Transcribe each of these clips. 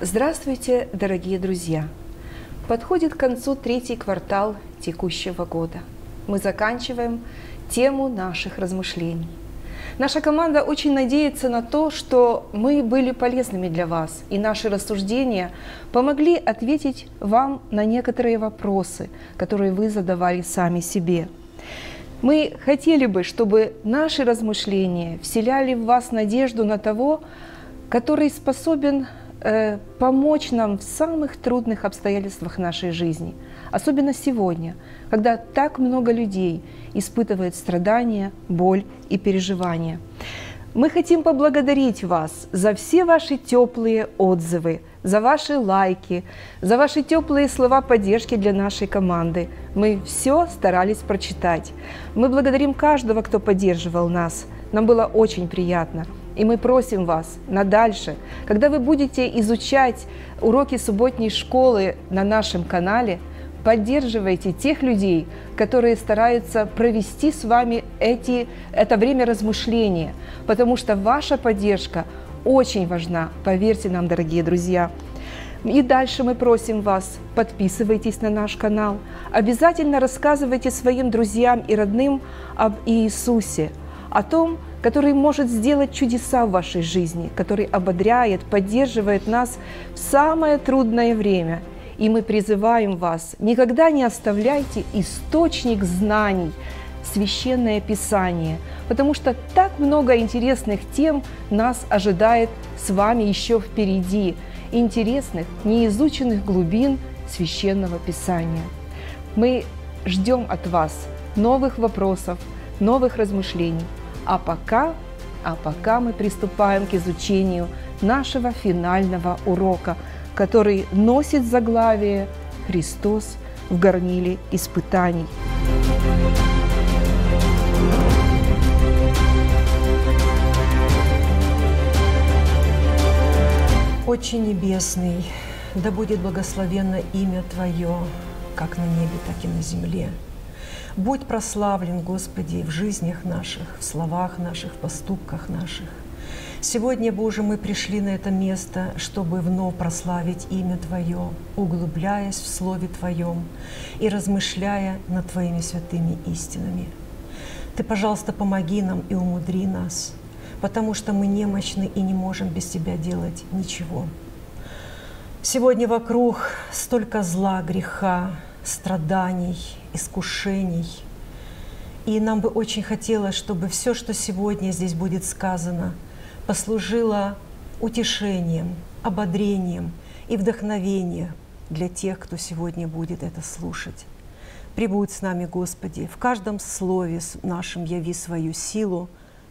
Здравствуйте, дорогие друзья! Подходит к концу третий квартал текущего года. Мы заканчиваем тему наших размышлений. Наша команда очень надеется на то, что мы были полезными для вас, и наши рассуждения помогли ответить вам на некоторые вопросы, которые вы задавали сами себе. Мы хотели бы, чтобы наши размышления вселяли в вас надежду на того, который способен помочь нам в самых трудных обстоятельствах нашей жизни. Особенно сегодня, когда так много людей испытывает страдания, боль и переживания. Мы хотим поблагодарить вас за все ваши теплые отзывы, за ваши лайки, за ваши теплые слова поддержки для нашей команды. Мы все старались прочитать. Мы благодарим каждого, кто поддерживал нас. Нам было очень приятно. И мы просим вас надальше, когда вы будете изучать уроки субботней школы на нашем канале, поддерживайте тех людей, которые стараются провести с вами это время размышления, потому что ваша поддержка очень важна, поверьте нам, дорогие друзья. И дальше мы просим вас, подписывайтесь на наш канал, обязательно рассказывайте своим друзьям и родным об Иисусе, о том, который может сделать чудеса в вашей жизни, который ободряет, поддерживает нас в самое трудное время. И мы призываем вас, никогда не оставляйте источник знаний, Священное Писание, потому что так много интересных тем нас ожидает с вами еще впереди, интересных, неизученных глубин Священного Писания. Мы ждем от вас новых вопросов, новых размышлений. А пока мы приступаем к изучению нашего финального урока, который носит заглавие «Христос в горниле испытаний». Отче Небесный, да будет благословенно имя Твое, как на небе, так и на земле. Будь прославлен, Господи, в жизнях наших, в словах наших, в поступках наших. Сегодня, Боже, мы пришли на это место, чтобы вновь прославить имя Твое, углубляясь в Слове Твоем и размышляя над Твоими святыми истинами. Ты, пожалуйста, помоги нам и умудри нас, потому что мы немощны и не можем без Тебя делать ничего. Сегодня вокруг столько зла, греха, страданий, искушений. И нам бы очень хотелось, чтобы все, что сегодня здесь будет сказано, послужило утешением, ободрением и вдохновением для тех, кто сегодня будет это слушать. Прибудь с нами, Господи, в каждом слове нашем яви свою силу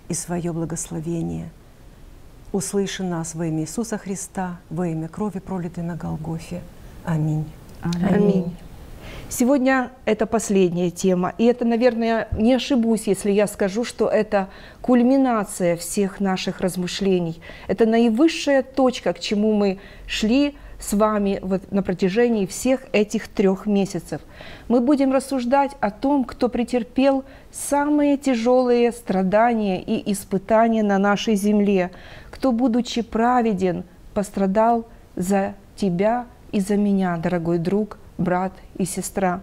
и свое благословение. Услыши нас во имя Иисуса Христа, во имя крови, пролитой на Голгофе. Аминь. Аминь. Сегодня это последняя тема, и это, наверное, не ошибусь, если я скажу, что это кульминация всех наших размышлений. Это наивысшая точка, к чему мы шли с вами вот на протяжении всех этих 3 месяцев. Мы будем рассуждать о том, кто претерпел самые тяжелые страдания и испытания на нашей земле, кто, будучи праведен, пострадал за тебя и за меня, дорогой друг, брат и сестра.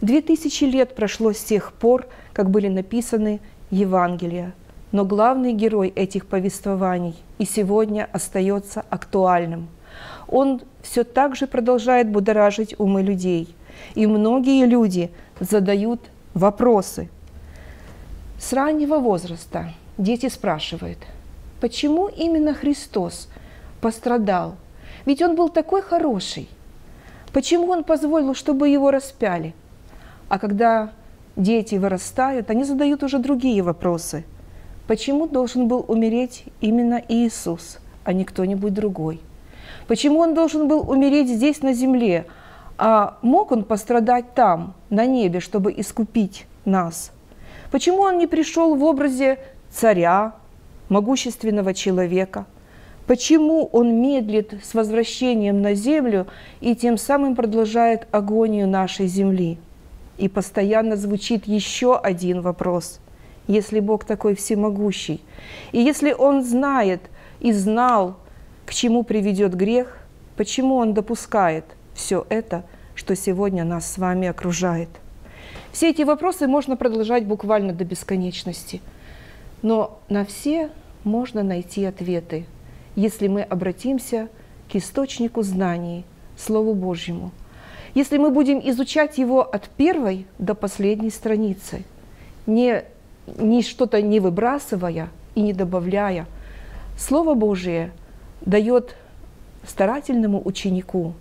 2000 лет прошло с тех пор, как были написаны Евангелия, но главный герой этих повествований и сегодня остается актуальным. Он все так же продолжает будоражить умы людей, и многие люди задают вопросы. С раннего возраста дети спрашивают, почему именно Христос пострадал, ведь Он был такой хороший. Почему Он позволил, чтобы Его распяли? А когда дети вырастают, они задают уже другие вопросы. Почему должен был умереть именно Иисус, а не кто-нибудь другой? Почему Он должен был умереть здесь, на земле? А мог Он пострадать там, на небе, чтобы искупить нас? Почему Он не пришел в образе царя, могущественного человека? Почему Он медлит с возвращением на землю и тем самым продолжает агонию нашей земли? И постоянно звучит еще один вопрос. Если Бог такой всемогущий, и если Он знает и знал, к чему приведет грех, Почему Он допускает все это, что сегодня нас с вами окружает? Все эти вопросы можно продолжать буквально до бесконечности. Но на все можно найти ответы, если мы обратимся к источнику знаний, Слову Божьему. Если мы будем изучать его от первой до последней страницы, что-то не выбрасывая и не добавляя, Слово Божие дает старательному ученику,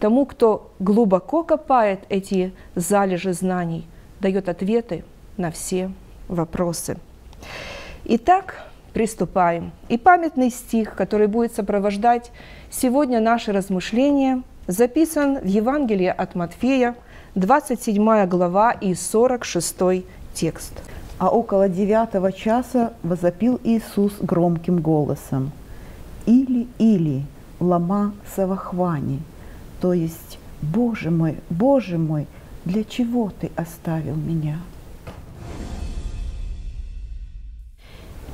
тому, кто глубоко копает эти залежи знаний, дает ответы на все вопросы. Итак, приступаем. И памятный стих, который будет сопровождать сегодня наши размышления, записан в Евангелии от Матфея, 27 глава и 46 текст. «А около 9 часа возопил Иисус громким голосом: „Или, лама савахвани“, то есть Боже мой, для чего Ты оставил меня?»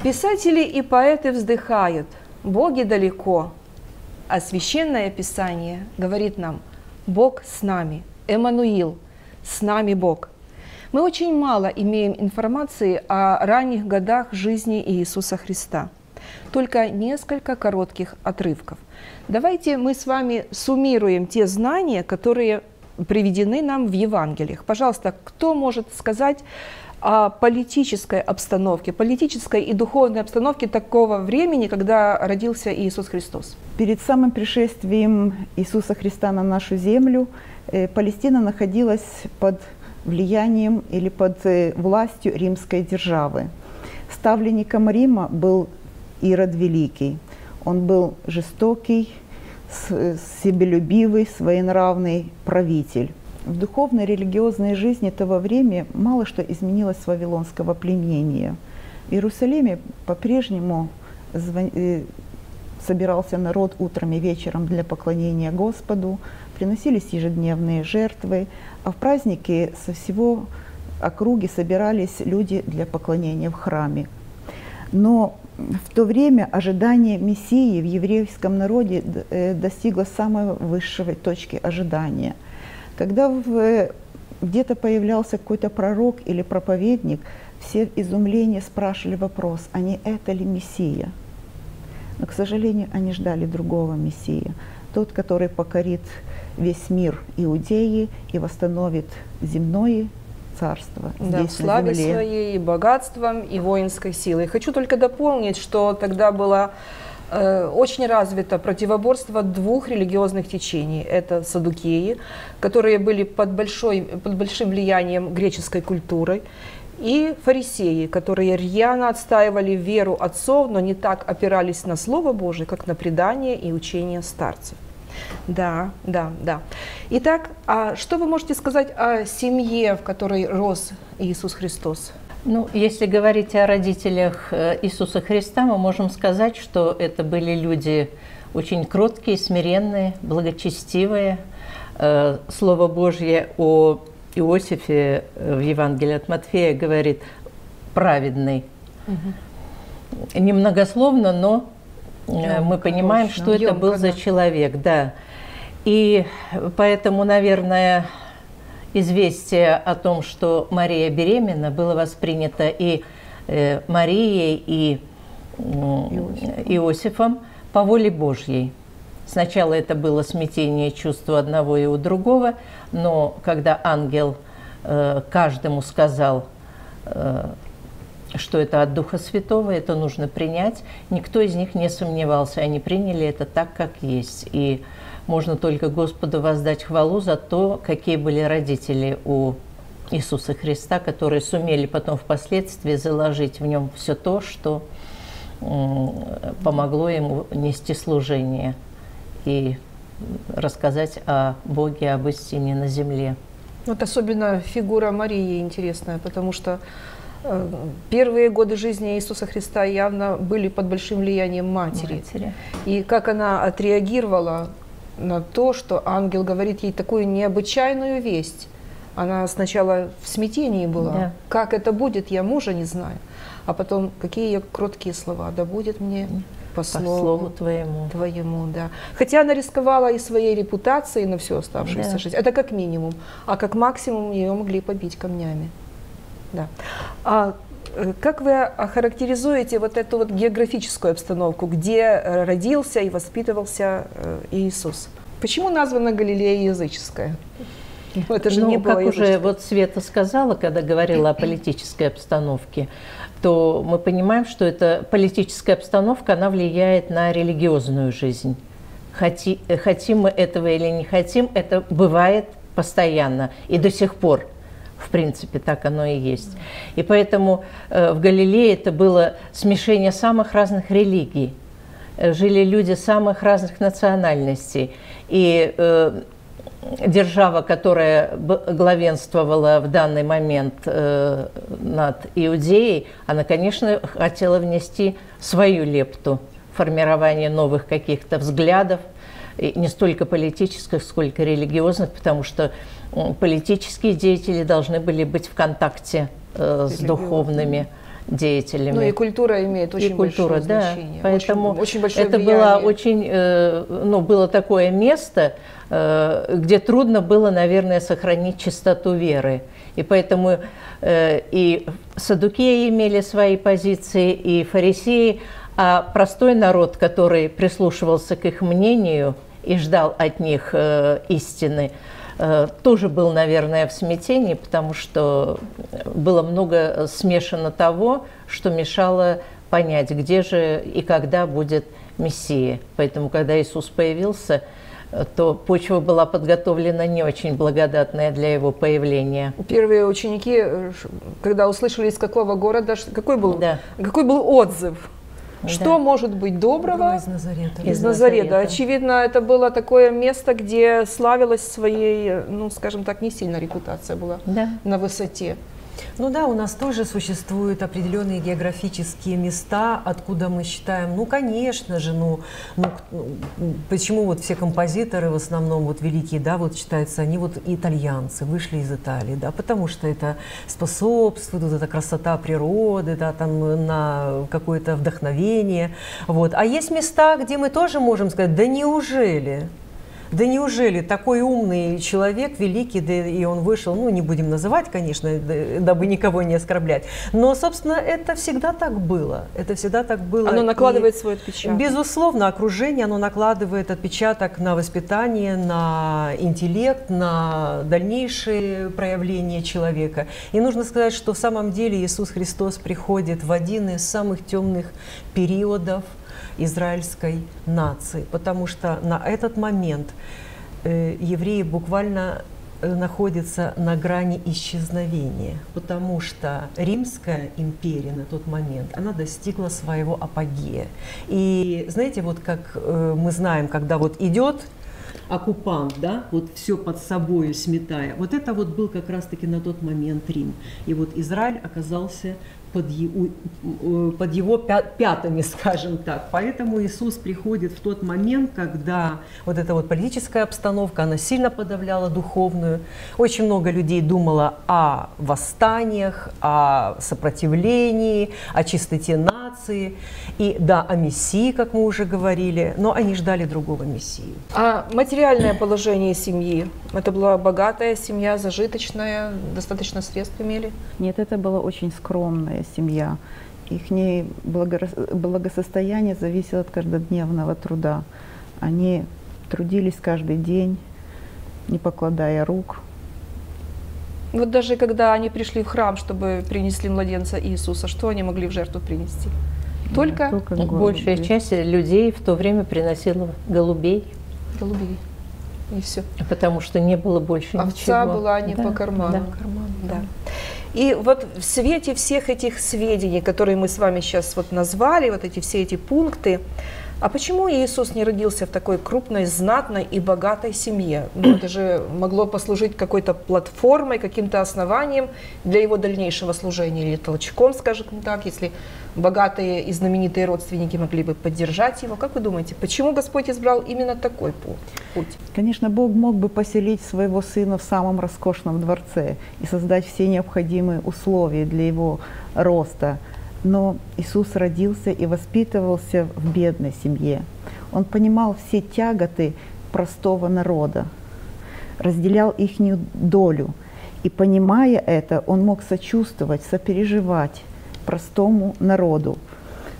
Писатели и поэты вздыхают, боги далеко, а Священное Писание говорит нам: Бог с нами, Эммануил, с нами Бог. Мы очень мало имеем информации о ранних годах жизни Иисуса Христа, только несколько коротких отрывков. Давайте мы с вами суммируем те знания, которые приведены нам в Евангелиях. Пожалуйста, кто может сказать о политической обстановке, политической и духовной обстановке такого времени, когда родился Иисус Христос? Перед самым пришествием Иисуса Христа на нашу землю Палестина находилась под влиянием или под властью римской державы. Ставленником Рима был Ирод Великий. Он был жестокий, себелюбивый, своенравный правитель. В духовной религиозной жизни того времени мало что изменилось с вавилонского пленения. В Иерусалиме по-прежнему собирался народ утром и вечером для поклонения Господу, приносились ежедневные жертвы, а в праздники со всего округи собирались люди для поклонения в храме. Но в то время ожидание Мессии в еврейском народе достигло самой высшей точки ожидания. Когда где-то появлялся какой-то пророк или проповедник, все в изумлении спрашивали вопрос, а не это ли Мессия? Но, к сожалению, они ждали другого Мессии, тот, который покорит весь мир Иудеи и восстановит земное царство. Да, здесь, в славе своей, и богатством, и воинской силой. Хочу только дополнить, что тогда было очень развито противоборство двух религиозных течений. Это саддукеи, которые были под большим влиянием греческой культуры, и фарисеи, которые рьяно отстаивали веру отцов, но не так опирались на Слово Божие, как на предание и учение старцев. Да. Итак, а что вы можете сказать о семье, в которой рос Иисус Христос? Ну, если говорить о родителях Иисуса Христа, мы можем сказать, что это были люди очень кроткие, смиренные, благочестивые. Слово Божье о Иосифе в Евангелии от Матфея говорит «праведный». Угу. Немногословно, но мы понимаем, что это был за человек, да. И поэтому, наверное, известие о том, что Мария беременна, было воспринято и Марией, и Иосифом по воле Божьей. Сначала это было смятение чувств одного и у другого, но когда ангел каждому сказал, что это от Духа Святого, это нужно принять. Никто из них не сомневался, они приняли это так, как есть. И можно только Господу воздать хвалу за то, какие были родители у Иисуса Христа, которые сумели потом впоследствии заложить в нем все то, что помогло ему нести служение и рассказать о Боге, об истине на земле. Вот особенно фигура Марии интересная, потому что первые годы жизни Иисуса Христа явно были под большим влиянием матери. И как она отреагировала на то, что ангел говорит ей такую необычайную весть. Она сначала в смятении была. Да. Как это будет, я мужа не знаю. А потом, какие ее кроткие слова. Да будет мне по слову твоему, да. Хотя она рисковала и своей репутацией на всю оставшуюся жизнь. Это как минимум. А как максимум ее могли побить камнями. Да. А как вы охарактеризуете вот эту вот географическую обстановку, где родился и воспитывался Иисус? Почему названа Галилея языческая? Ну, это же не было как языческое. Уже вот Света сказала, когда говорила о политической обстановке, то мы понимаем, что эта политическая обстановка, она влияет на религиозную жизнь. Хотим мы этого или не хотим, это бывает постоянно и до сих пор. В принципе, так оно и есть. И поэтому в Галилее это было смешение самых разных религий. Жили люди самых разных национальностей. И держава, которая главенствовала в данный момент над Иудеей, она, конечно, хотела внести свою лепту в формирование новых каких-то взглядов, не столько политических, сколько религиозных, потому что политические деятели должны были быть в контакте с духовными деятелями. Ну и культура имеет очень большое значение. Поэтому это было очень, было такое место, где трудно было, наверное, сохранить чистоту веры. И поэтому и саддукеи имели свои позиции, и фарисеи, а простой народ, который прислушивался к их мнению и ждал от них истины, тоже был, наверное, в смятении, потому что было много смешано того, что мешало понять, где же и когда будет Мессия. Поэтому, когда Иисус появился, то почва была подготовлена не очень благодатная для его появления. Первые ученики, когда услышали, из какого города, какой был отзыв? Что может быть доброго из Назарета? Очевидно, это было такое место, где славилась своей, скажем так, не сильно репутация была на высоте. Ну да, у нас тоже существуют определенные географические места, откуда мы считаем, почему вот все композиторы, в основном вот великие, считаются они вот итальянцы, вышли из Италии, потому что это способствует, вот эта красота природы, там на какое-то вдохновение, А есть места, где мы тоже можем сказать, да неужели такой умный человек, великий, и он вышел, не будем называть, конечно, дабы никого не оскорблять. Но, собственно, это всегда так было. Оно накладывает свой отпечаток. Безусловно, окружение, оно накладывает отпечаток на воспитание, на интеллект, на дальнейшие проявления человека. И нужно сказать, что в самом деле Иисус Христос приходит в один из самых темных периодов израильской нации, потому что на этот момент евреи буквально находятся на грани исчезновения, потому что Римская империя на тот момент, она достигла своего апогея. И знаете, вот как мы знаем, когда вот идет оккупант, вот все под собой сметая, вот это вот был как раз-таки на тот момент Рим. И вот Израиль оказался под его пятами, скажем так. Поэтому Иисус приходит в тот момент, когда вот эта вот политическая обстановка, она сильно подавляла духовную. Очень много людей думало о восстаниях, о сопротивлении, о чистоте нации и, о Мессии, как мы уже говорили, но они ждали другого Мессии. А материальное положение семьи? Это была богатая семья, зажиточная, достаточно средств имели? Нет, это была очень скромная семья. Их благосостояние зависело от каждодневного труда. Они трудились каждый день, не покладая рук. Вот даже когда они пришли в храм, чтобы принесли младенца Иисуса, что они могли в жертву принести? Только большая часть людей в то время приносила голубей. И все. Потому что не было больше ничего. Овца была не по карману. И вот в свете всех этих сведений, которые мы с вами сейчас вот назвали, все эти пункты, а почему Иисус не родился в такой крупной, знатной и богатой семье? Это же могло послужить какой-то платформой, каким-то основанием для его дальнейшего служения или толчком, скажем так, если богатые и знаменитые родственники могли бы поддержать его. Как вы думаете, почему Господь избрал именно такой путь? Конечно, Бог мог бы поселить своего сына в самом роскошном дворце и создать все необходимые условия для его роста, но Иисус родился и воспитывался в бедной семье. Он понимал все тяготы простого народа, разделял ихнюю долю. И понимая это, он мог сочувствовать, сопереживать простому народу,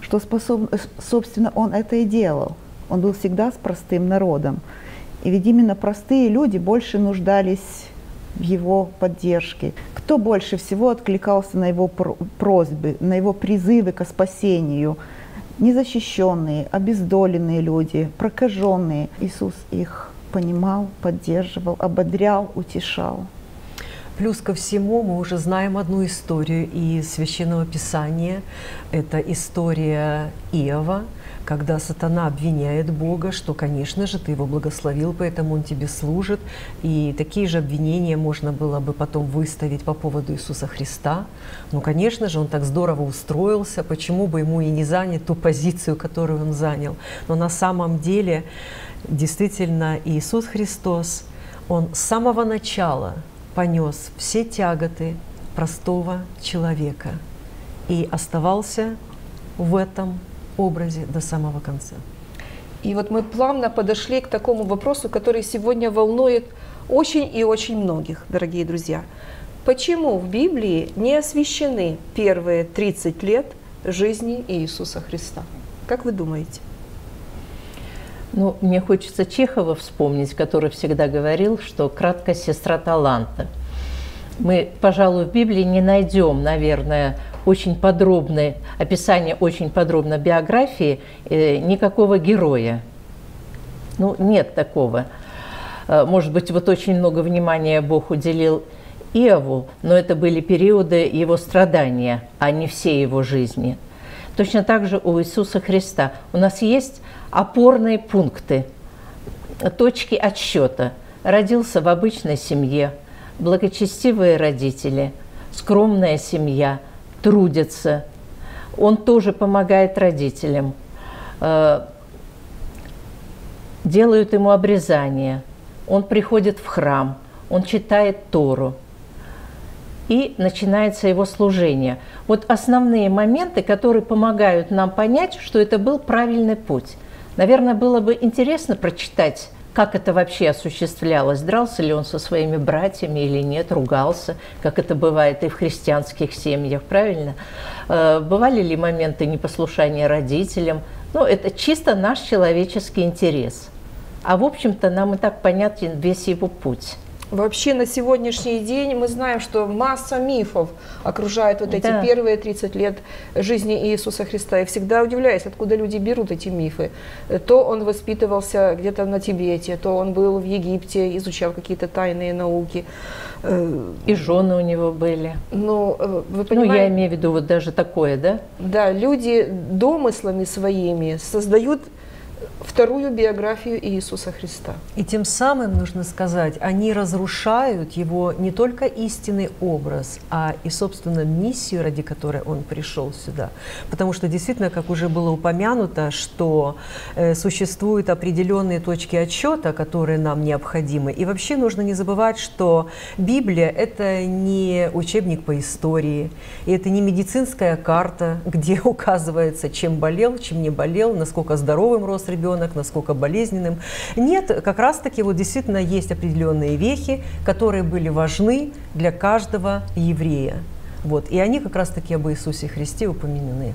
что, собственно, он это и делал. Он был всегда с простым народом. И ведь именно простые люди больше нуждались в его поддержке. Кто больше всего откликался на его просьбы, на его призывы к спасению? Незащищенные, обездоленные люди, прокаженные. Иисус их понимал, поддерживал, ободрял, утешал. Плюс ко всему мы уже знаем одну историю из Священного Писания. Это история Иова, когда сатана обвиняет Бога, что, конечно же, ты его благословил, поэтому он тебе служит. И такие же обвинения можно было бы потом выставить по поводу Иисуса Христа. Ну, конечно же, он так здорово устроился, почему бы ему и не занять ту позицию, которую он занял. Но на самом деле, действительно, Иисус Христос, он с самого начала понес все тяготы простого человека и оставался в этом образе до самого конца. И вот мы плавно подошли к такому вопросу, который сегодня волнует очень и очень многих, дорогие друзья. Почему в Библии не освещены первые 30 лет жизни Иисуса Христа? Как вы думаете? Ну, мне хочется Чехова вспомнить, который всегда говорил, что краткость – сестра таланта. Мы, пожалуй, в Библии не найдем, наверное, очень подробное описание, очень подробно биографии никакого героя. Ну, нет такого. Может быть, вот очень много внимания Бог уделил Иову, но это были периоды его страдания, а не всей его жизни. Точно так же у Иисуса Христа. У нас есть опорные пункты, точки отсчета. Родился в обычной семье, благочестивые родители, скромная семья, трудится. Он тоже помогает родителям. Делают ему обрезание. Он приходит в храм, он читает Тору. И начинается его служение. Вот основные моменты, которые помогают нам понять, что это был правильный путь. Наверное, было бы интересно прочитать, как это вообще осуществлялось. Дрался ли он со своими братьями или нет, ругался, как это бывает и в христианских семьях, правильно? Бывали ли моменты непослушания родителям? Ну, это чисто наш человеческий интерес. А в общем-то нам и так понятен весь его путь. Вообще на сегодняшний день мы знаем, что масса мифов окружает вот эти первые 30 лет жизни Иисуса Христа. И всегда удивляюсь, откуда люди берут эти мифы. То он воспитывался где-то на Тибете, то он был в Египте, изучал какие-то тайные науки. И жены у него были. Ну, вы понимаете, я имею в виду вот даже такое, да? Да, люди домыслами своими создают вторую биографию Иисуса Христа. И тем самым, нужно сказать, они разрушают его не только истинный образ, а и, собственно, миссию, ради которой он пришел сюда. Потому что, действительно, как уже было упомянуто, что существуют определенные точки отсчета, которые нам необходимы. И вообще нужно не забывать, что Библия – это не учебник по истории, и это не медицинская карта, где указывается, чем болел, чем не болел, насколько здоровым рос ребенок, насколько болезненным. Нет, как раз-таки вот действительно есть определенные вехи, которые были важны для каждого еврея. Вот. И они как раз-таки об Иисусе Христе упомянены.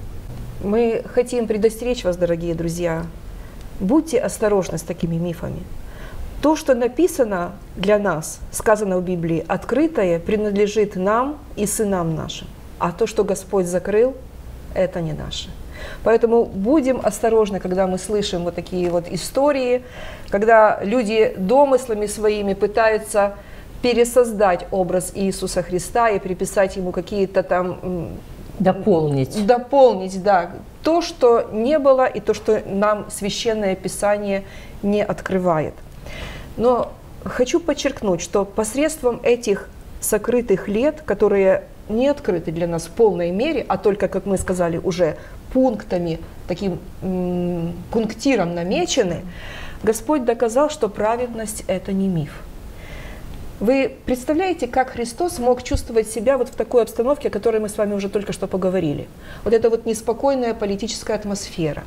Мы хотим предостеречь вас, дорогие друзья. Будьте осторожны с такими мифами. То, что написано для нас, сказано в Библии, открытое, принадлежит нам и сынам нашим. А то, что Господь закрыл, это не наше. Поэтому будем осторожны, когда мы слышим вот такие вот истории, когда люди домыслами своими пытаются пересоздать образ Иисуса Христа и приписать ему какие-то там... Дополнить. Дополнить, да. То, что не было, и то, что нам Священное Писание не открывает. Но хочу подчеркнуть, что посредством этих сокрытых лет, которые не открыты для нас в полной мере, а только, как мы сказали, уже пунктами, таким пунктиром намечены, Господь доказал, что праведность – это не миф. Вы представляете, как Христос мог чувствовать себя вот в такой обстановке, о которой мы с вами уже только что поговорили? Вот эта вот неспокойная политическая атмосфера,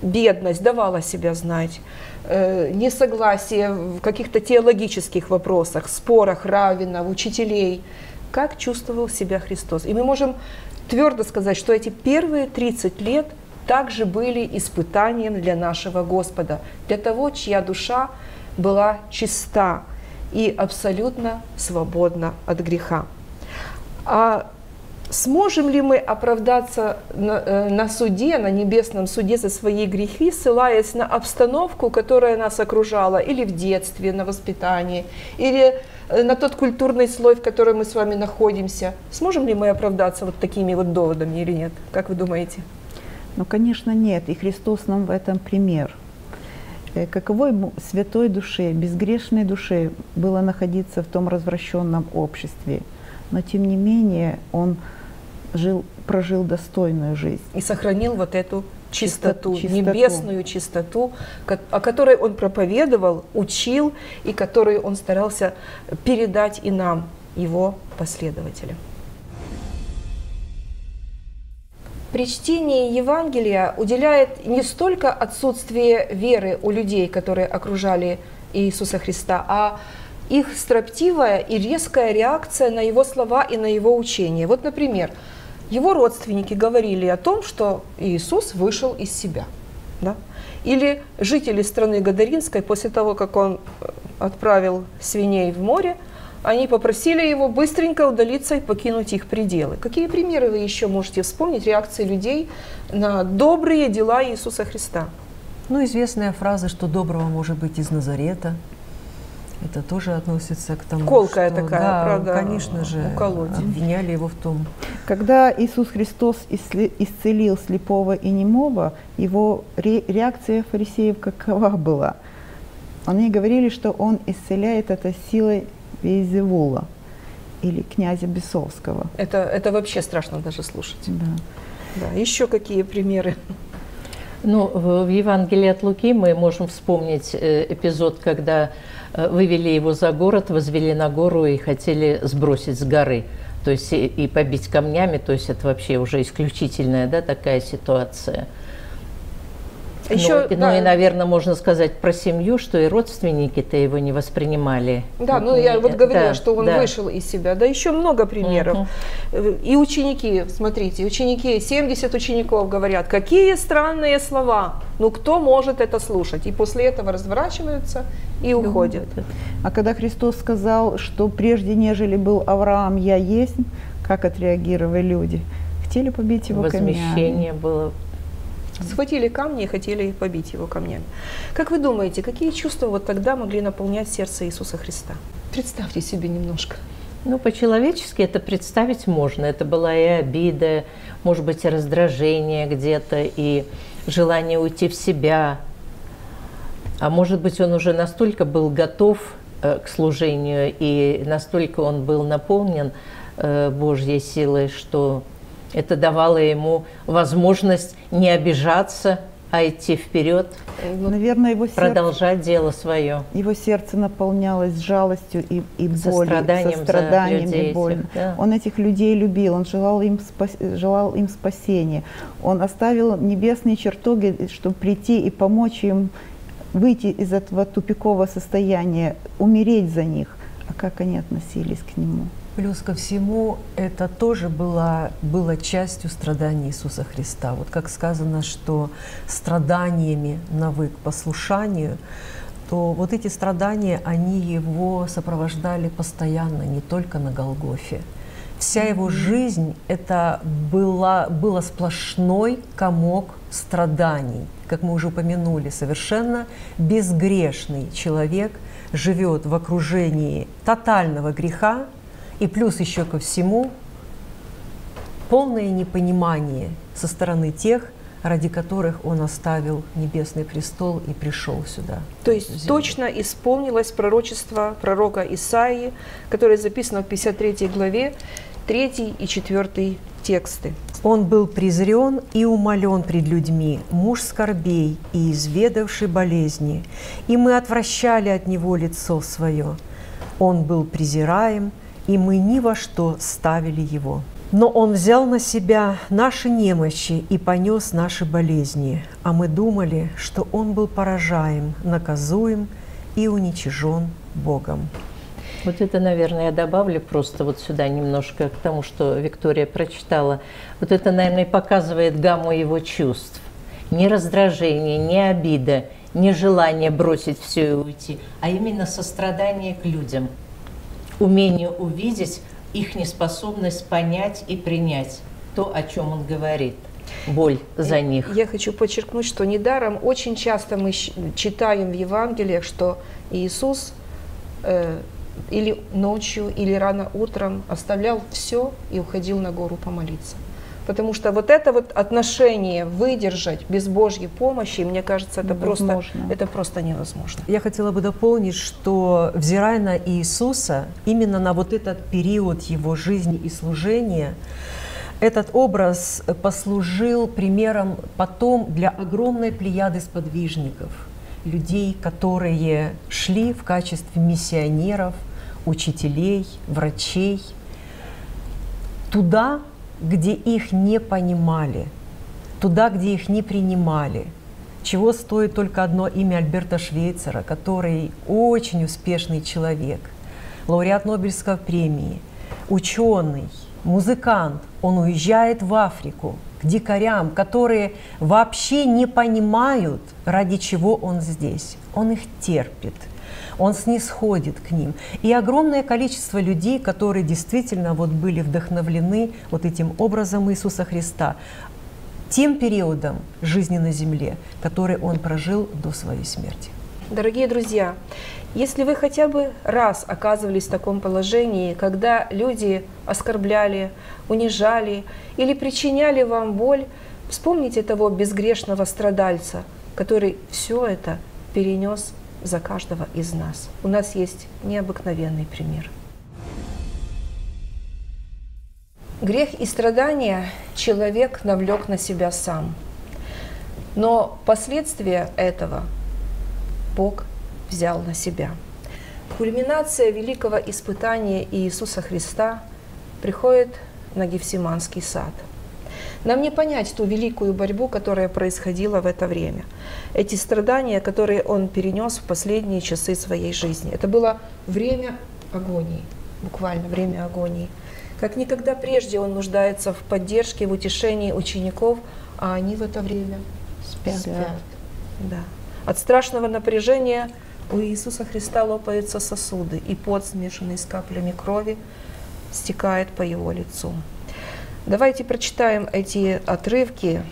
бедность давала себя знать, несогласие в каких-то теологических вопросах, спорах раввинов, учителей. Как чувствовал себя Христос? И мы можем твердо сказать, что эти первые 30 лет также были испытанием для нашего Господа, для того, чья душа была чиста и абсолютно свободна от греха. А сможем ли мы оправдаться на суде, на небесном суде за свои грехи, ссылаясь на обстановку, которая нас окружала, или в детстве, на воспитании, или на тот культурный слой, в котором мы с вами находимся? Сможем ли мы оправдаться вот такими вот доводами или нет? Как вы думаете? Ну, конечно, нет. И Христос нам в этом пример. Каково ему, святой душе, безгрешной душе, было находиться в том развращенном обществе. Но, тем не менее, он прожил достойную жизнь. И сохранил вот эту чистоту, небесную чистоту, о которой он проповедовал, учил, и которую он старался передать и нам, его последователям. При чтении Евангелия уделяет не столько отсутствие веры у людей, которые окружали Иисуса Христа, а их строптивая и резкая реакция на его слова и на его учение. Вот, например, его родственники говорили о том, что Иисус вышел из себя. Да? Или жители страны Гадаринской, после того, как он отправил свиней в море, они попросили его быстренько удалиться и покинуть их пределы. Какие примеры вы еще можете вспомнить реакции людей на добрые дела Иисуса Христа? Ну, известная фраза, что доброго может быть из Назарета. Это тоже относится к тому, колкая что, такая, да, правда, конечно же, уколоть. Обвиняли его в том. Когда Иисус Христос исцелил слепого и немого, его реакция фарисеев какова была? Они говорили, что он исцеляет это силой Веизевула или князя Бесовского. Это вообще страшно даже слушать. Да. Да. Еще какие примеры? Ну, в Евангелии от Луки мы можем вспомнить эпизод, когда вывели его за город, возвели на гору и хотели сбросить с горы, то есть и побить камнями, то есть это вообще уже исключительная, да, такая ситуация. Еще, да. Ну и, наверное, можно сказать про семью, что и родственники-то его не воспринимали. Да, ну я вот говорила, да, что он вышел из себя. Да, еще много примеров. И ученики, смотрите, ученики, 70 учеников говорят, какие странные слова, ну кто может это слушать? И после этого разворачиваются и уходят. А когда Христос сказал, что прежде нежели был Авраам, я есть, как отреагировали люди? Хотели побить его камнями. Возмещение было. Схватили камни и хотели побить его камнями. Как вы думаете, какие чувства вот тогда могли наполнять сердце Иисуса Христа? Представьте себе немножко. Ну, по-человечески это представить можно. Это была и обида, может быть, и раздражение где-то, и желание уйти в себя. А может быть, он уже настолько был готов к служению, и настолько он был наполнен Божьей силой, что это давало ему возможность не обижаться, а идти вперед, наверное, продолжать дело свое. Его сердце наполнялось жалостью и болью, состраданием и болью. Да. Он этих людей любил, он желал им спасения. Он оставил небесные чертоги, чтобы прийти и помочь им выйти из этого тупикового состояния, умереть за них. А как они относились к нему? Плюс ко всему, это тоже было частью страданий Иисуса Христа. Вот как сказано, что страданиями навык послушанию, то вот эти страдания, они его сопровождали постоянно, не только на Голгофе. Вся его жизнь — это было сплошной комок страданий. Как мы уже упомянули, совершенно безгрешный человек живет в окружении тотального греха, и плюс еще ко всему полное непонимание со стороны тех, ради которых он оставил небесный престол и пришел сюда. То есть точно исполнилось пророчество пророка Исаии, которое записано в 53 главе, 3 и 4 тексты. «Он был презрен и умолен пред людьми, муж скорбей и изведавший болезни, и мы отвращали от него лицо свое». Он был презираем, и мы ни во что ставили Его. Но Он взял на Себя наши немощи и понес наши болезни, а мы думали, что Он был поражаем, наказуем и уничижен Богом». Вот это, наверное, я добавлю просто вот сюда немножко к тому, что Виктория прочитала. Вот это, наверное, показывает гамму его чувств. Не раздражение, не обида, не желание бросить все и уйти, а именно сострадание к людям, умение увидеть их неспособность понять и принять то, о чем он говорит. Боль за них. Я хочу подчеркнуть, что недаром очень часто мы читаем в Евангелиях, что Иисус или ночью, или рано утром оставлял все и уходил на гору помолиться. Потому что вот это вот отношение выдержать без Божьей помощи, мне кажется, это просто невозможно. Я хотела бы дополнить, что, взирая на Иисуса, именно на вот этот период его жизни и служения, этот образ послужил примером потом для огромной плеяды сподвижников, людей, которые шли в качестве миссионеров, учителей, врачей, туда, где их не понимали, туда, где их не принимали, чего стоит только одно имя Альберта Швейцера, который очень успешный человек, лауреат Нобелевской премии, ученый, музыкант. Он уезжает в Африку к дикарям, которые вообще не понимают, ради чего он здесь. Он их терпит. Он снисходит к ним. И огромное количество людей, которые действительно вот были вдохновлены вот этим образом Иисуса Христа, тем периодом жизни на земле, который он прожил до своей смерти. Дорогие друзья, если вы хотя бы раз оказывались в таком положении, когда люди оскорбляли, унижали или причиняли вам боль, вспомните того безгрешного страдальца, который все это перенес за каждого из нас. У нас есть необыкновенный пример. Грех и страдания человек навлек на себя сам. Но последствия этого Бог взял на себя. Кульминация великого испытания Иисуса Христа приходит на Гефсиманский сад. Нам не понять ту великую борьбу, которая происходила в это время. Эти страдания, которые он перенес в последние часы своей жизни. Это было время агонии, буквально время агонии. Как никогда прежде он нуждается в поддержке, в утешении учеников, а они в это время спят. Да. От страшного напряжения у Иисуса Христа лопаются сосуды, и пот, смешанный с каплями крови, стекает по его лицу. Давайте прочитаем эти отрывки,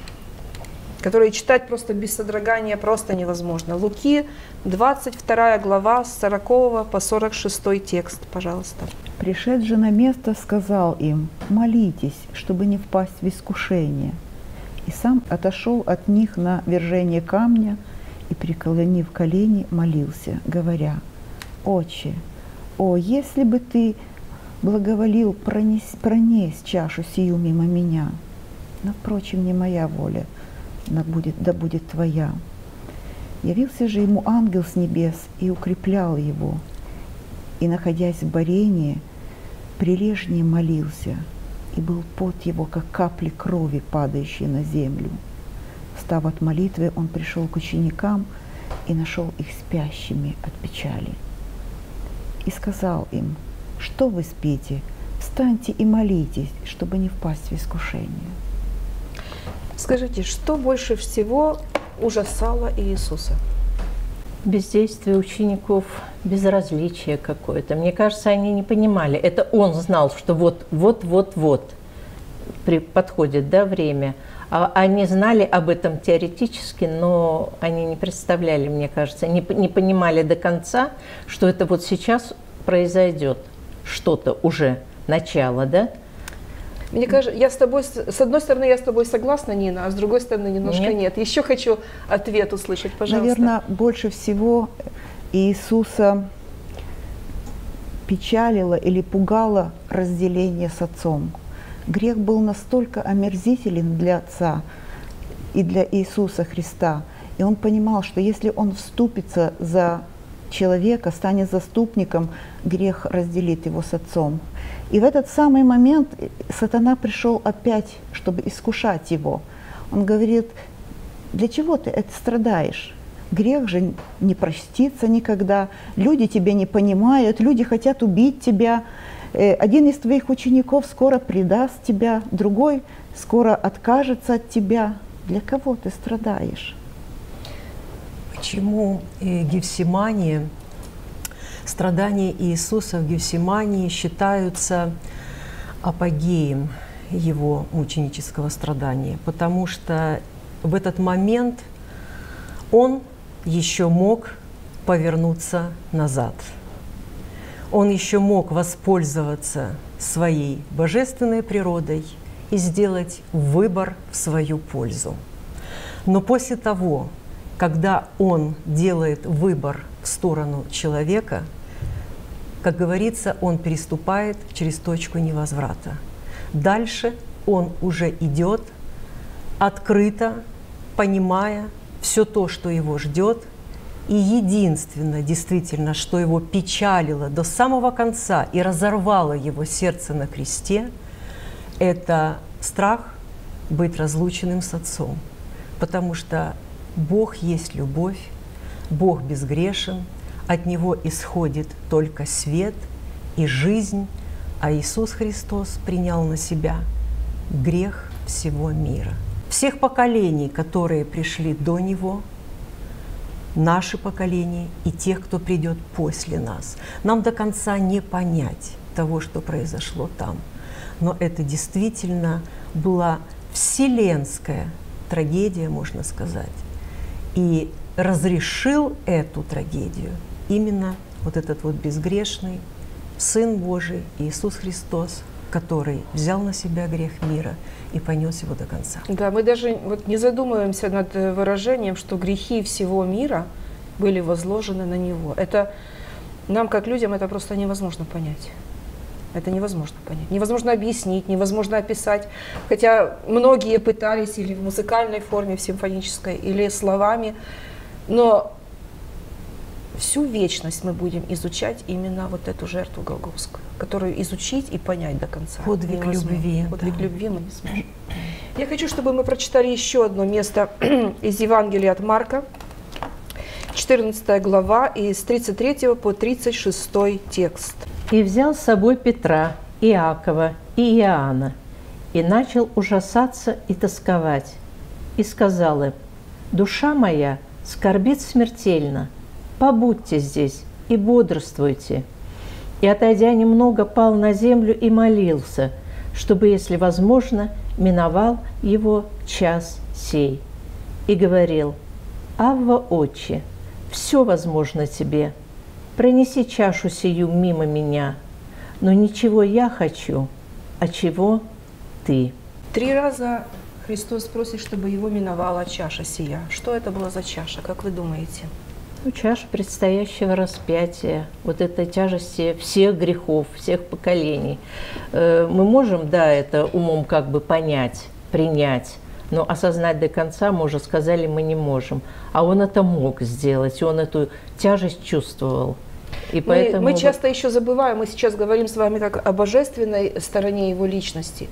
которые читать просто без содрогания просто невозможно. Луки, 22 глава, с 40 по 46 текст, пожалуйста. «Пришед же на место, сказал им: молитесь, чтобы не впасть в искушение. И сам отошел от них на вержение камня и, преклонив колени, молился, говоря: Отче, о, если бы ты благоволил пронесть чашу сию мимо меня, но, впрочем, не моя воля, да будет твоя. Явился же ему ангел с небес и укреплял его, и, находясь в борении, прилежнее молился, и был пот его, как капли крови, падающие на землю. Встав от молитвы, он пришел к ученикам и нашел их спящими от печали. И сказал им: что вы спите? Встаньте и молитесь, чтобы не впасть в искушение». Скажите, что больше всего ужасало Иисуса? Бездействие учеников, безразличие какое-то. Мне кажется, они не понимали. Это он знал, что вот-вот-вот-вот подходит, да, время. Они знали об этом теоретически, но они не представляли, мне кажется, не понимали до конца, что это вот сейчас произойдет. Что-то уже начало, да? Мне кажется, я с тобой, с одной стороны, я с тобой согласна, Нина, а с другой стороны, немножко нет. Еще хочу ответ услышать, пожалуйста. Наверное, больше всего Иисуса печалило или пугало разделение с Отцом. Грех был настолько омерзителен для Отца и для Иисуса Христа, и он понимал, что если он вступится за человека, станет заступником, грех разделит его с отцом. И в этот самый момент сатана пришел опять, чтобы искушать его. Он говорит: для чего ты это страдаешь? Грех же не простится никогда, люди тебя не понимают, люди хотят убить тебя. Один из твоих учеников скоро предаст тебя, другой скоро откажется от тебя. Для кого ты страдаешь? Почему Гефсимания, страдания Иисуса в Гефсимании считаются апогеем его мученического страдания? Потому что в этот момент он еще мог повернуться назад. Он еще мог воспользоваться своей божественной природой и сделать выбор в свою пользу. Но после того, когда он делает выбор в сторону человека, как говорится, он переступает через точку невозврата. Дальше он уже идет открыто, понимая все то, что его ждет. И единственное, действительно, что его печалило до самого конца и разорвало его сердце на кресте, это страх быть разлученным с отцом. Потому что Бог есть любовь, Бог безгрешен, от Него исходит только свет и жизнь, а Иисус Христос принял на себя грех всего мира. Всех поколений, которые пришли до Него, наше поколение и тех, кто придет после нас. Нам до конца не понять того, что произошло там. Но это действительно была вселенская трагедия, можно сказать. И разрешил эту трагедию именно вот этот вот безгрешный Сын Божий Иисус Христос, который взял на себя грех мира и понес его до конца. Да, мы даже вот не задумываемся над выражением, что грехи всего мира были возложены на него. Это нам, как людям, это просто невозможно понять. Это невозможно понять, невозможно объяснить, невозможно описать. Хотя многие пытались или в музыкальной форме, в симфонической, или словами, но всю вечность мы будем изучать именно вот эту жертву Голгофскую, которую изучить и понять до конца. Подвиг любви. Подвиг любви мы не сможем. Я хочу, чтобы мы прочитали еще одно место из Евангелия от Марка, 14 глава, из 33 по 36 текст. «И взял с собой Петра, Иакова и Иоанна, и начал ужасаться и тосковать, и сказал им: душа моя скорбит смертельно, побудьте здесь и бодрствуйте. И, отойдя немного, пал на землю и молился, чтобы, если возможно, миновал его час сей. И говорил: Авва, Отче, все возможно тебе, пронеси чашу сию мимо меня, но ничего я хочу, а чего ты». Три раза Христос просит, чтобы его миновала чаша сия. Что это была за чаша, как вы думаете? Ну, чаша предстоящего распятия, вот этой тяжести всех грехов, всех поколений. Мы можем, да, это умом как бы понять, принять, но осознать до конца, мы уже сказали, мы не можем. А он это мог сделать, он эту тяжесть чувствовал. И поэтому мы часто еще забываем, мы сейчас говорим с вами как о божественной стороне его личности,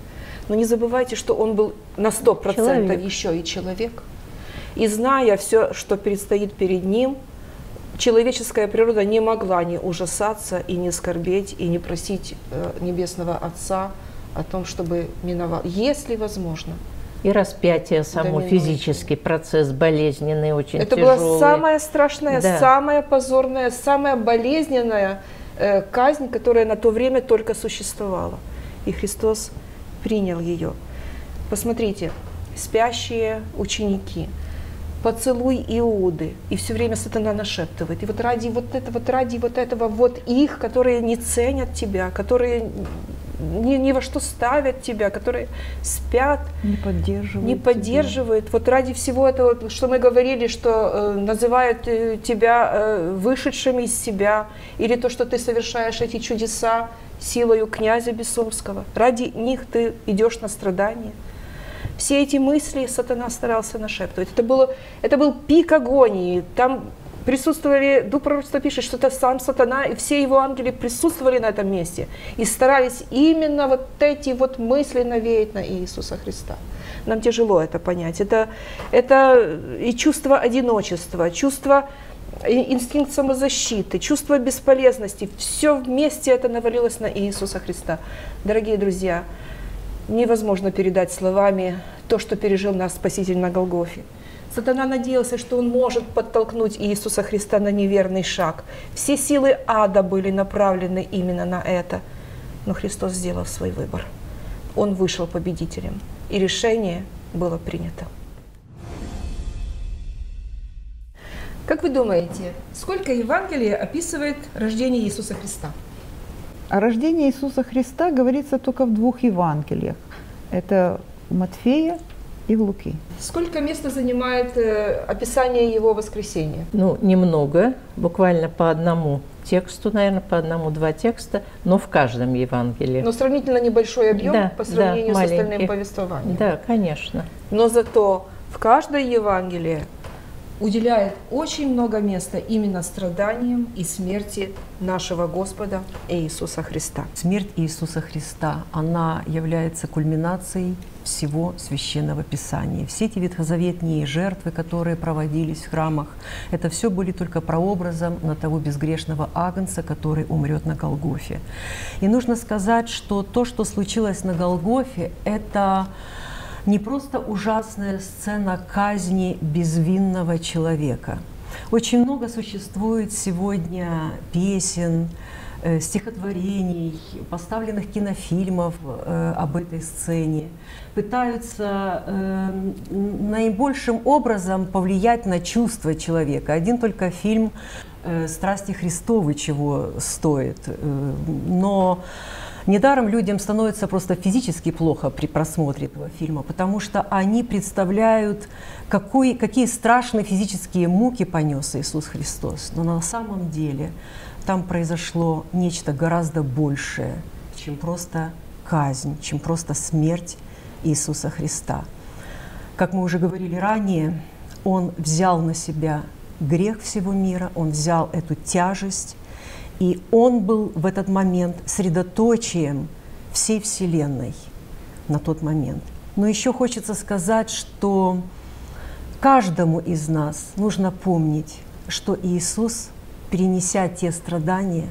но не забывайте, что он был на 100% еще и человек. И зная все, что предстоит перед ним, человеческая природа не могла не ужасаться, и не скорбеть, и не просить Небесного Отца о том, чтобы миновал, если возможно. И распятие само, физический процесс болезненный, очень тяжелый. Это была самая страшная, да, самая позорная, самая болезненная казнь, которая на то время только существовала. И Христос принял ее. Посмотрите, спящие ученики, поцелуй Иуды, и все время сатана нашептывает: и вот ради вот этого, ради вот этого, вот их, которые не ценят тебя, которые ни во что ставят тебя, которые спят, не поддерживают тебя. Вот ради всего этого, что мы говорили, что называют тебя вышедшими из себя, или то, что ты совершаешь эти чудеса силою князя Бессомского, ради них ты идешь на страдания. Все эти мысли сатана старался нашептывать. Это был пик агонии. Там присутствовали, Дух пророчества пишет, что это сам сатана, и все его ангелы присутствовали на этом месте и старались именно вот эти вот мысли навеять на Иисуса Христа. Нам тяжело это понять. Это и чувство одиночества, чувство, инстинкт самозащиты, чувство бесполезности. Все вместе это навалилось на Иисуса Христа. Дорогие друзья, невозможно передать словами то, что пережил наш Спаситель на Голгофе. Сатана надеялся, что он может подтолкнуть Иисуса Христа на неверный шаг. Все силы ада были направлены именно на это. Но Христос сделал свой выбор. Он вышел победителем, и решение было принято. Как вы думаете, сколько Евангелие описывает рождение Иисуса Христа? О рождении Иисуса Христа говорится только в двух Евангелиях. Это в Матфея и в Луки. Сколько места занимает описание его воскресения? Ну, немного, буквально по одному тексту, наверное, по одному-два текста, но в каждом Евангелии. Но сравнительно небольшой объем, да, по сравнению, да, с остальным повествованием. Да, конечно. Но зато в каждой Евангелии уделяет очень много места именно страданиям и смерти нашего Господа Иисуса Христа. Смерть Иисуса Христа, она является кульминацией всего Священного Писания. Все эти ветхозаветные жертвы, которые проводились в храмах, это все были только прообразом на того безгрешного агнца, который умрет на Голгофе. И нужно сказать, что то, что случилось на Голгофе, это не просто ужасная сцена казни безвинного человека. Очень много существует сегодня песен, стихотворений, поставленных кинофильмов об этой сцене. Пытаются наибольшим образом повлиять на чувства человека. Один только фильм «Страсти Христовы» чего стоит. Но недаром людям становится просто физически плохо при просмотре этого фильма, потому что они представляют, какие страшные физические муки понес Иисус Христос. Но на самом деле там произошло нечто гораздо большее, чем просто казнь, чем просто смерть Иисуса Христа. Как мы уже говорили ранее, Он взял на себя грех всего мира, Он взял эту тяжесть. И Он был в этот момент средоточием всей Вселенной на тот момент. Но еще хочется сказать, что каждому из нас нужно помнить, что Иисус, перенеся те страдания,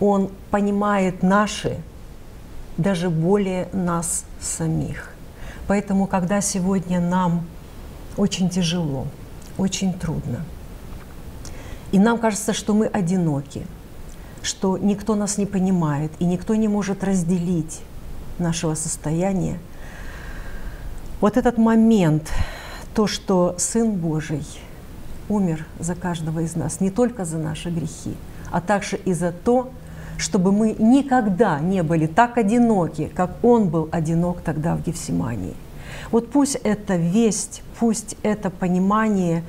Он понимает наши, даже более нас самих. Поэтому, когда сегодня нам очень тяжело, очень трудно, и нам кажется, что мы одиноки, что никто нас не понимает, и никто не может разделить нашего состояния. Вот этот момент, то, что Сын Божий умер за каждого из нас, не только за наши грехи, а также и за то, чтобы мы никогда не были так одиноки, как Он был одинок тогда в Гефсимании. Вот пусть эта весть, пусть это понимание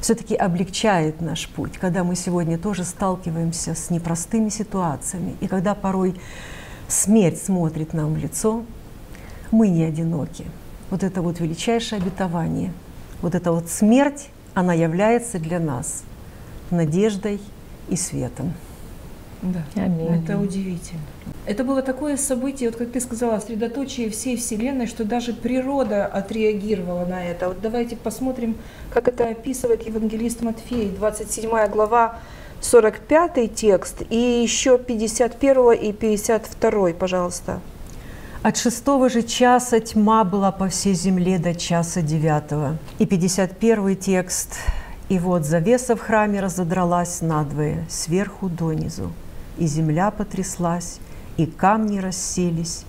все-таки облегчает наш путь, когда мы сегодня тоже сталкиваемся с непростыми ситуациями. И когда порой смерть смотрит нам в лицо, мы не одиноки. Вот это вот величайшее обетование, вот эта вот смерть, она является для нас надеждой и светом. Да. Аминь. Это удивительно. Это было такое событие, вот как ты сказала, средоточие всей Вселенной, что даже природа отреагировала на это. Вот давайте посмотрим, как это описывает евангелист Матфей, 27 глава, 45 текст, и еще 51 и 52, пожалуйста. «От 6 же часа тьма была по всей земле до часа 9». И 51 текст. «И вот завеса в храме разодралась надвое, сверху донизу, и земля потряслась, и камни расселись,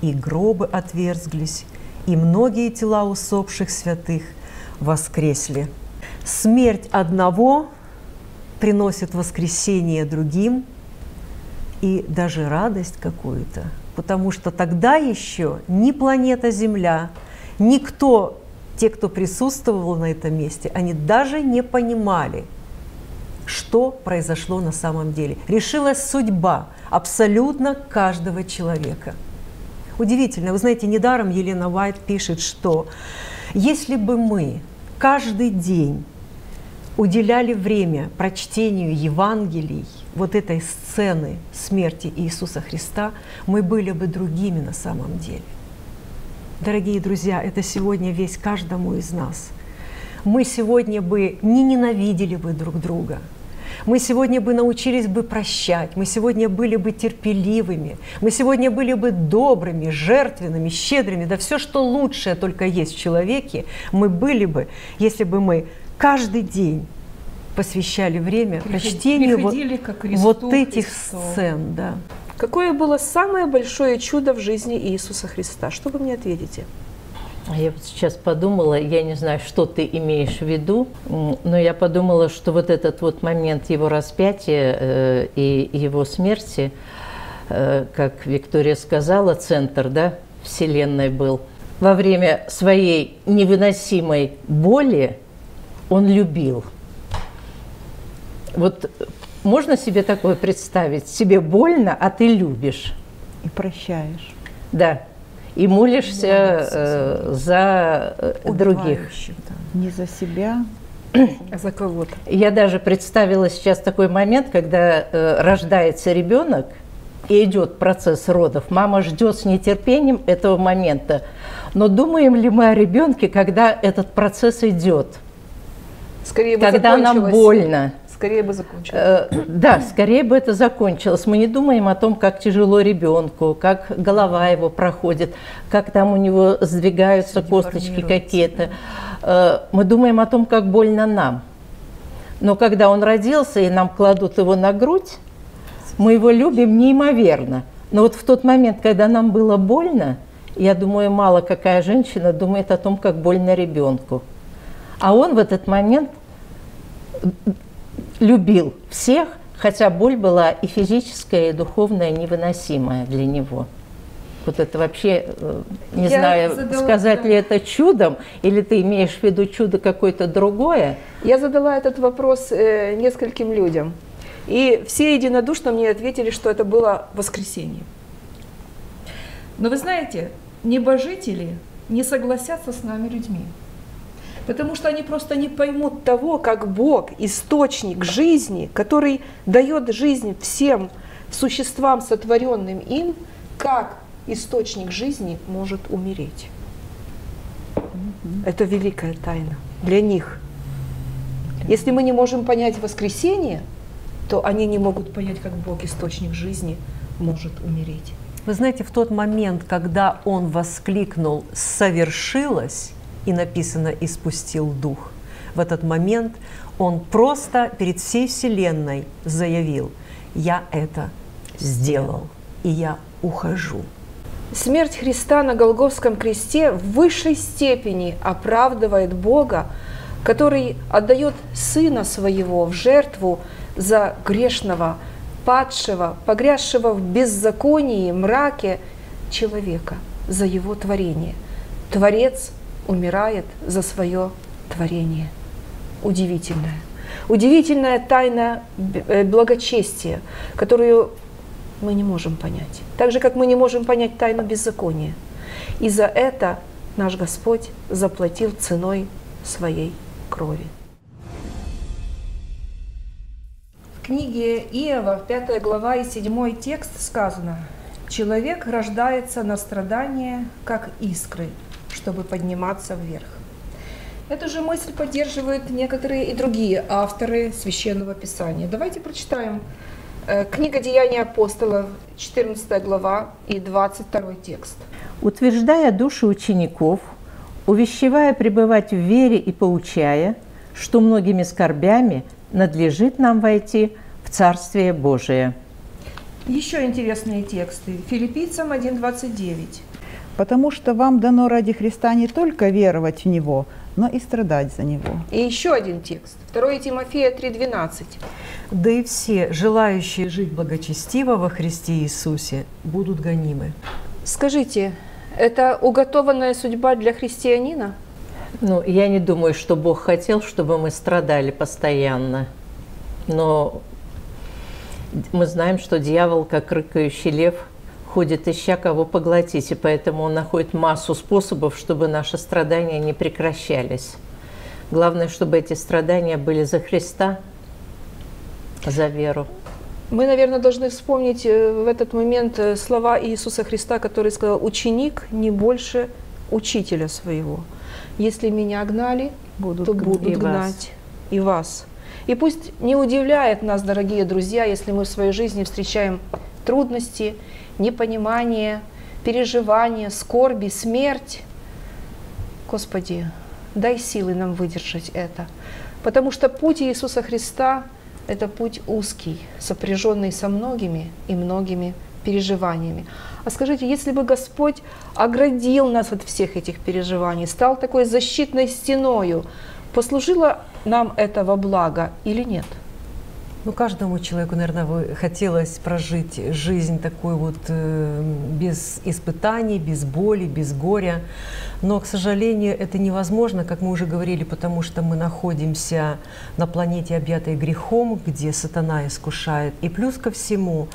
и гробы отверзглись, и многие тела усопших святых воскресли». Смерть одного приносит воскресение другим и даже радость какую-то, потому что тогда еще ни планета Земля, никто, те, кто присутствовал на этом месте, они даже не понимали, что произошло на самом деле. Решилась судьба абсолютно каждого человека. Удивительно. Вы знаете, недаром Елена Уайт пишет, что если бы мы каждый день уделяли время прочтению Евангелий, вот этой сцены смерти Иисуса Христа, мы были бы другими на самом деле. Дорогие друзья, это сегодня весть каждому из нас. Мы сегодня бы не ненавидели бы друг друга. Мы сегодня бы научились бы прощать, мы сегодня были бы терпеливыми, мы сегодня были бы добрыми, жертвенными, щедрыми, да все, что лучшее только есть в человеке, мы были бы, если бы мы каждый день посвящали время прочтению вот этих сцен. Да. Какое было самое большое чудо в жизни Иисуса Христа? Что вы мне ответите? Я вот сейчас подумала, я не знаю, что ты имеешь в виду, но я подумала, что вот этот вот момент его распятия и его смерти, как Виктория сказала, центр, да, Вселенной был. Во время своей невыносимой боли он любил. Вот можно себе такое представить? Себе больно, а ты любишь. И прощаешь. Да. И молишься за других. Да. Не за себя, а за кого-то. Я даже представила сейчас такой момент, когда рождается ребенок и идет процесс родов. Мама ждет с нетерпением этого момента. Но думаем ли мы о ребенке, когда этот процесс идет? Скорее бы когда нам больно. Скорее бы закончилось. Да, скорее бы это закончилось. Мы не думаем о том, как тяжело ребенку, как голова его проходит, как там у него сдвигаются косточки какие-то. Да. Мы думаем о том, как больно нам. Но когда он родился и нам кладут его на грудь, мы его любим неимоверно. Но вот в тот момент, когда нам было больно, я думаю, мало какая женщина думает о том, как больно ребенку. А он в этот момент любил всех, хотя боль была и физическая, и духовная, невыносимая для него. Вот это вообще, не знаю, сказать ли это чудом, или ты имеешь в виду чудо какое-то другое? Я задала этот вопрос нескольким людям, и все единодушно мне ответили, что это было воскресенье. Но вы знаете, небожители не согласятся с нами людьми. Потому что они просто не поймут того, как Бог, источник жизни, который дает жизнь всем существам, сотворенным им, как источник жизни может умереть. Это великая тайна для них. Если мы не можем понять воскресение, то они не могут понять, как Бог, источник жизни, может умереть. Вы знаете, в тот момент, когда он воскликнул «совершилось», и написано «и спустил дух». В этот момент он просто перед всей Вселенной заявил: «Я это сделал, и я ухожу». Смерть Христа на Голгофском кресте в высшей степени оправдывает Бога, который отдает Сына Своего в жертву за грешного, падшего, погрязшего в беззаконии, мраке человека, за его творение. Творец умирает за свое творение. Удивительная. Удивительная тайна благочестия, которую мы не можем понять. Так же, как мы не можем понять тайну беззакония. И за это наш Господь заплатил ценой своей крови. В книге Иова, 5 глава и 7 текст сказано: «Человек рождается на страдания, как искры, чтобы подниматься вверх». Эту же мысль поддерживают некоторые и другие авторы Священного Писания. Давайте прочитаем книга «Деяния апостолов», 14 глава и 22 текст. «Утверждая души учеников, увещевая пребывать в вере и поучая, что многими скорбями надлежит нам войти в Царствие Божие». Еще интересные тексты. Филиппийцам 1:29. «Потому что вам дано ради Христа не только веровать в Него, но и страдать за Него». И еще один текст, 2 Тимофея 3:12. «Да и все, желающие жить благочестиво во Христе Иисусе, будут гонимы». Скажите, это уготованная судьба для христианина? Ну, я не думаю, что Бог хотел, чтобы мы страдали постоянно. Но мы знаем, что дьявол, как рыкающий лев, ходит ища кого поглотить, и поэтому он находит массу способов, чтобы наши страдания не прекращались. Главное, чтобы эти страдания были за Христа, за веру. Мы, наверное, должны вспомнить в этот момент слова Иисуса Христа, который сказал: «Ученик не больше учителя своего. Если меня гнали, то будут гнать и вас». И пусть не удивляет нас, дорогие друзья, если мы в своей жизни встречаем трудности, непонимание, переживания, скорби, смерть. Господи, дай силы нам выдержать это. Потому что путь Иисуса Христа – это путь узкий, сопряженный со многими и многими переживаниями. А скажите, если бы Господь оградил нас от всех этих переживаний, стал такой защитной стеною, послужило нам это во благо или нет? Ну, каждому человеку, наверное, хотелось прожить жизнь такой вот без испытаний, без боли, без горя. Но, к сожалению, это невозможно, как мы уже говорили, потому что мы находимся на планете, объятой грехом, где сатана искушает. И плюс ко всему,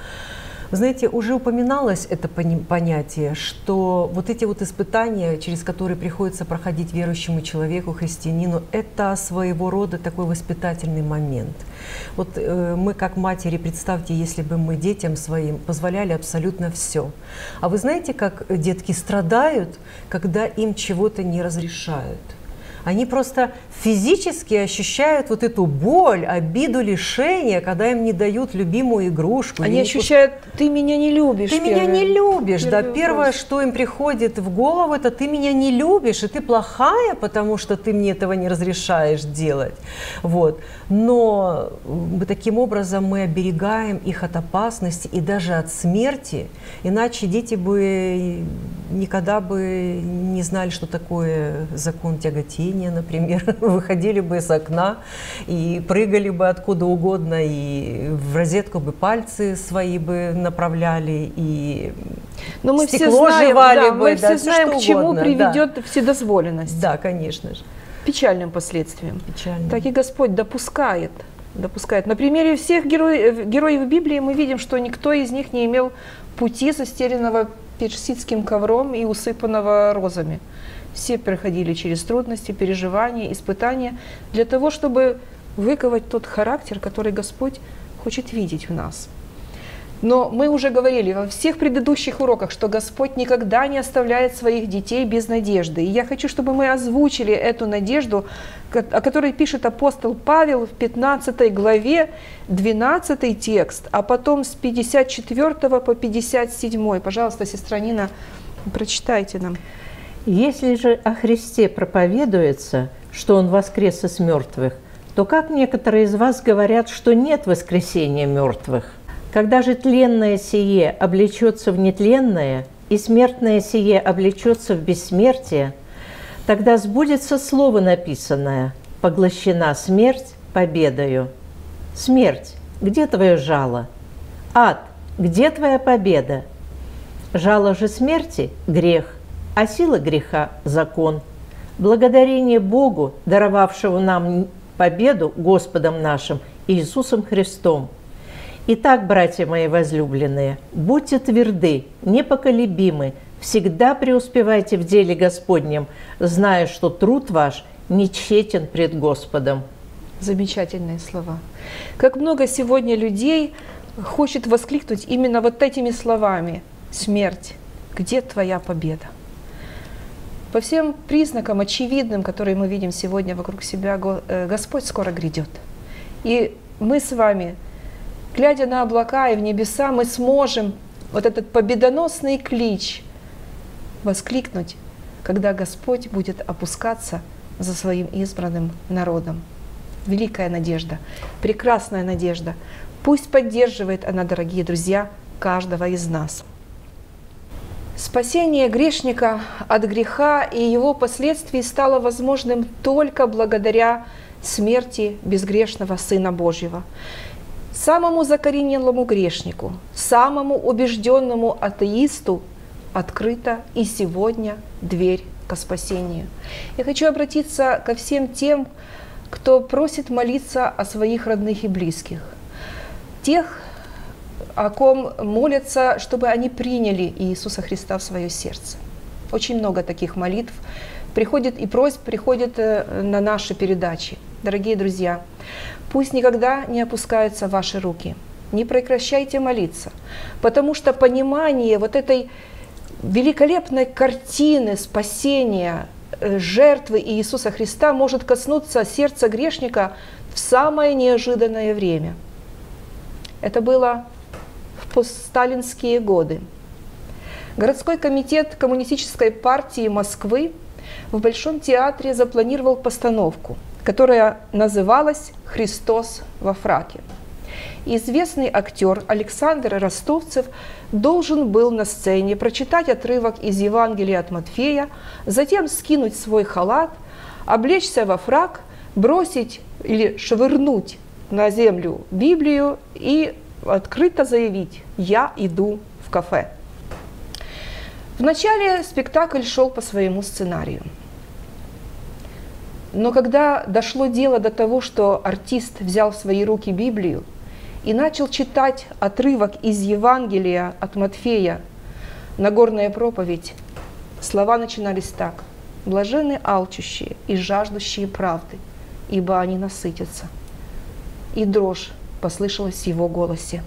знаете, уже упоминалось это понятие, что вот эти вот испытания, через которые приходится проходить верующему человеку, христианину, это своего рода такой воспитательный момент. Вот мы как матери, представьте, если бы мы детям своим позволяли абсолютно все. А вы знаете, как детки страдают, когда им чего-то не разрешают? Они просто физически ощущают вот эту боль, обиду, лишение, когда им не дают любимую игрушку. Они ощущают: ты меня не любишь. Ты меня не любишь, да. Первое, что им приходит в голову, это: ты меня не любишь, и ты плохая, потому что ты мне этого не разрешаешь делать. Вот. Но таким образом мы оберегаем их от опасности и даже от смерти, иначе дети бы никогда бы не знали, что такое закон тяготения, например, выходили бы из окна и прыгали бы откуда угодно, и в розетку бы пальцы свои бы направляли, и мы стекло жевали бы. Мы все знаем, к чему приведет вседозволенность. Да, конечно же. Печальным последствиям. Печальным. Так и Господь допускает. На примере всех героев Библии мы видим, что никто из них не имел пути, застеленного персидским ковром и усыпанного розами. Все проходили через трудности, переживания, испытания для того, чтобы выковать тот характер, который Господь хочет видеть в нас. Но мы уже говорили во всех предыдущих уроках, что Господь никогда не оставляет своих детей без надежды. И я хочу, чтобы мы озвучили эту надежду, о которой пишет апостол Павел в 15 главе, 12 текст, а потом с 54 по 57. Пожалуйста, сестра Нина, прочитайте нам. «Если же о Христе проповедуется, что Он воскрес из мертвых, то как некоторые из вас говорят, что нет воскресения мертвых? Когда же тленное сие облечется в нетленное, и смертное сие облечется в бессмертие, тогда сбудется слово написанное: поглощена смерть победою. Смерть, где твое жало? Ад, где твоя победа? Жало же смерти – грех, а сила греха – закон. Благодарение Богу, даровавшего нам победу Господом нашим Иисусом Христом. Итак, братья мои возлюбленные, будьте тверды, непоколебимы, всегда преуспевайте в деле Господнем, зная, что труд ваш не тщетен пред Господом». Замечательные слова. Как много сегодня людей хочет воскликнуть именно вот этими словами: «Смерть, где твоя победа?» По всем признакам очевидным, которые мы видим сегодня вокруг себя, Господь скоро грядет. И мы с вами, глядя на облака и в небеса, мы сможем вот этот победоносный клич воскликнуть, когда Господь будет опускаться за своим избранным народом. Великая надежда, прекрасная надежда. Пусть поддерживает она, дорогие друзья, каждого из нас. Спасение грешника от греха и его последствий стало возможным только благодаря смерти безгрешного Сына Божьего. Самому закоренелому грешнику, самому убежденному атеисту открыта и сегодня дверь ко спасению. Я хочу обратиться ко всем тем, кто просит молиться о своих родных и близких, тех, о ком молятся, чтобы они приняли Иисуса Христа в свое сердце. Очень много таких молитв приходит и просьб приходит на наши передачи. Дорогие друзья, пусть никогда не опускаются ваши руки. Не прекращайте молиться, потому что понимание вот этой великолепной картины спасения, жертвы Иисуса Христа может коснуться сердца грешника в самое неожиданное время. Это было в постсталинские годы. Городской комитет Коммунистической партии Москвы в Большом театре запланировал постановку, которая называлась «Христос во фраке». Известный актер Александр Ростовцев должен был на сцене прочитать отрывок из Евангелия от Матфея, затем скинуть свой халат, облечься во фрак, бросить или швырнуть на землю Библию и открыто заявить: «Я иду в кафе». Вначале спектакль шел по своему сценарию. Но когда дошло дело до того, что артист взял в свои руки Библию и начал читать отрывок из Евангелия от Матфея, Нагорная проповедь, слова начинались так: «Блаженны алчущие и жаждущие правды, ибо они насытятся». И дрожь послышалась в его голосе.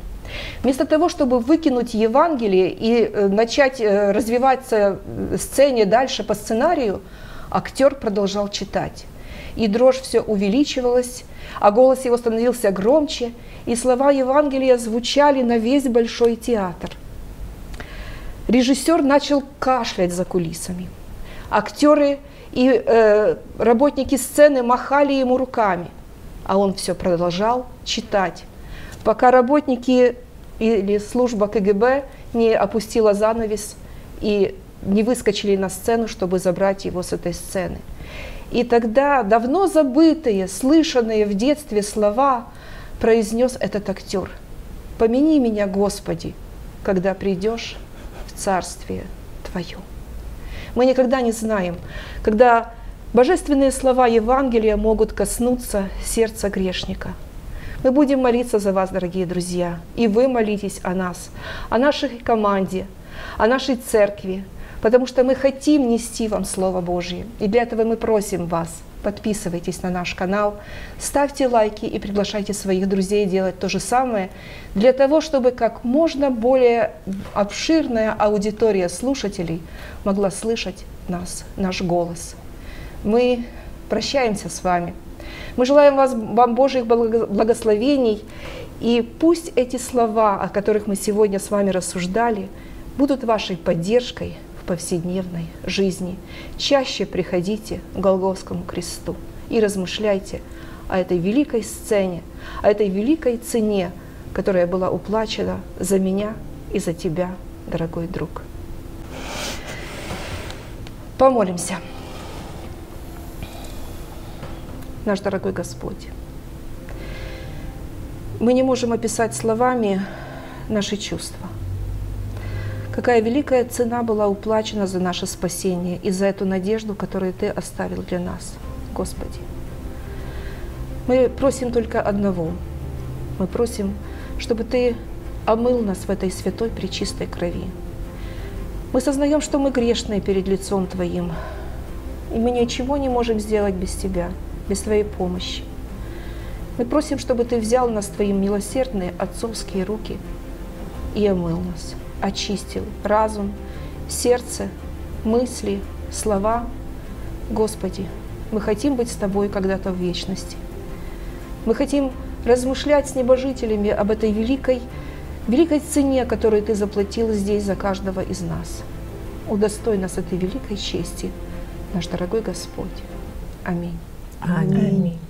Вместо того, чтобы выкинуть Евангелие и начать развиваться в сцене дальше по сценарию, актер продолжал читать. И дрожь все увеличивалась, а голос его становился громче, и слова Евангелия звучали на весь Большой театр. Режиссер начал кашлять за кулисами. Актеры и работники сцены махали ему руками, а он все продолжал читать, пока работники или служба КГБ не опустила занавес и не выскочили на сцену, чтобы забрать его с этой сцены. И тогда давно забытые, слышанные в детстве слова произнес этот актер: «Помяни меня, Господи, когда придешь в Царствие Твое». Мы никогда не знаем, когда божественные слова Евангелия могут коснуться сердца грешника. Мы будем молиться за вас, дорогие друзья, и вы молитесь о нас, о нашей команде, о нашей церкви, потому что мы хотим нести вам Слово Божье. И для этого мы просим вас, подписывайтесь на наш канал, ставьте лайки и приглашайте своих друзей делать то же самое, для того, чтобы как можно более обширная аудитория слушателей могла слышать нас, наш голос. Мы прощаемся с вами. Мы желаем вам Божьих благословений, и пусть эти слова, о которых мы сегодня с вами рассуждали, будут вашей поддержкой в повседневной жизни. Чаще приходите к Голгофскому кресту и размышляйте о этой великой сцене, о этой великой цене, которая была уплачена за меня и за тебя, дорогой друг. Помолимся. Наш дорогой Господь, мы не можем описать словами наши чувства. Какая великая цена была уплачена за наше спасение и за эту надежду, которую Ты оставил для нас, Господи. Мы просим только одного. Мы просим, чтобы Ты омыл нас в этой святой пречистой крови. Мы сознаем, что мы грешные перед лицом Твоим, и мы ничего не можем сделать без Тебя, без Твоей помощи. Мы просим, чтобы Ты взял нас в Твои милосердные отцовские руки и омыл нас, очистил разум, сердце, мысли, слова. Господи, мы хотим быть с Тобой когда-то в вечности. Мы хотим размышлять с небожителями об этой великой цене, которую Ты заплатил здесь за каждого из нас. Удостой нас этой великой чести, наш дорогой Господь. Аминь. Аминь.